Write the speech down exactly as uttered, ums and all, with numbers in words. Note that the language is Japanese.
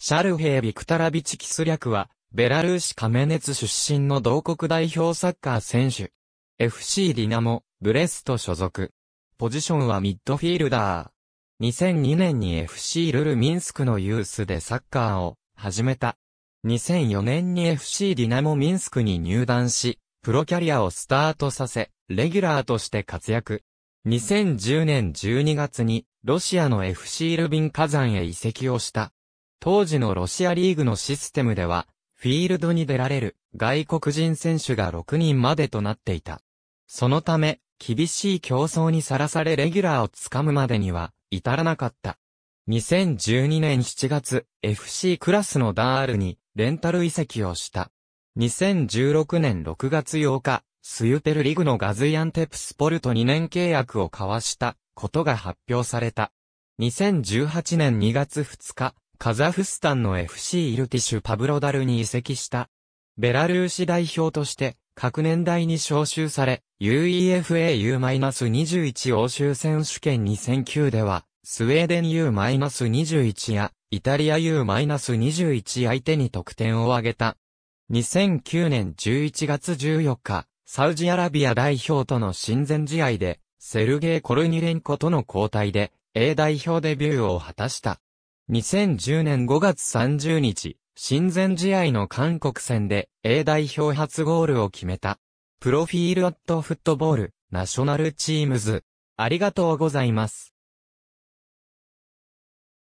シャルヘイ・ビクタラビチ・キスリャクは、ベラルーシ・カメネツ出身の同国代表サッカー選手。エフシー ディナモ、ブレスト所属。ポジションはミッドフィールダー。にせんにねんに エフシー ルルミンスクのユースでサッカーを始めた。にせんよねんに エフシー ディナモミンスクに入団し、プロキャリアをスタートさせ、レギュラーとして活躍。にせんじゅうねんじゅうにがつに、ロシアの エフシー ルビン火山へ移籍をした。当時のロシアリーグのシステムでは、フィールドに出られる外国人選手がろくにんまでとなっていた。そのため、厳しい競争にさらされレギュラーをつかむまでには至らなかった。にせんじゅうにねんしちがつ、エフシー クラスのダールにレンタル移籍をした。にせんじゅうろくねんろくがつようか、スユペルリーグのガズイアンテプスポルとにねん契約を交わしたことが発表された。にせんじゅうはちねんにがつふつか、カザフスタンの エフシー イルティシュ・パブロダルに移籍した。ベラルーシ代表として、各年代に招集され、ユーイーエフエーユーにじゅういち 欧州選手権にせんきゅうでは、スウェーデン ユーにじゅういち や、イタリア ユーにじゅういち 相手に得点を挙げた。にせんきゅうねんじゅういちがつじゅうよっか、サウジアラビア代表との親善試合で、セルゲイ・コルニレンコとの交代で、A 代表デビューを果たした。にせんじゅうねんごがつさんじゅうにち、親善試合の韓国戦で A 代表初ゴールを決めた。プロフィールアットフットボール、ナショナルチームズ。ありがとうございます。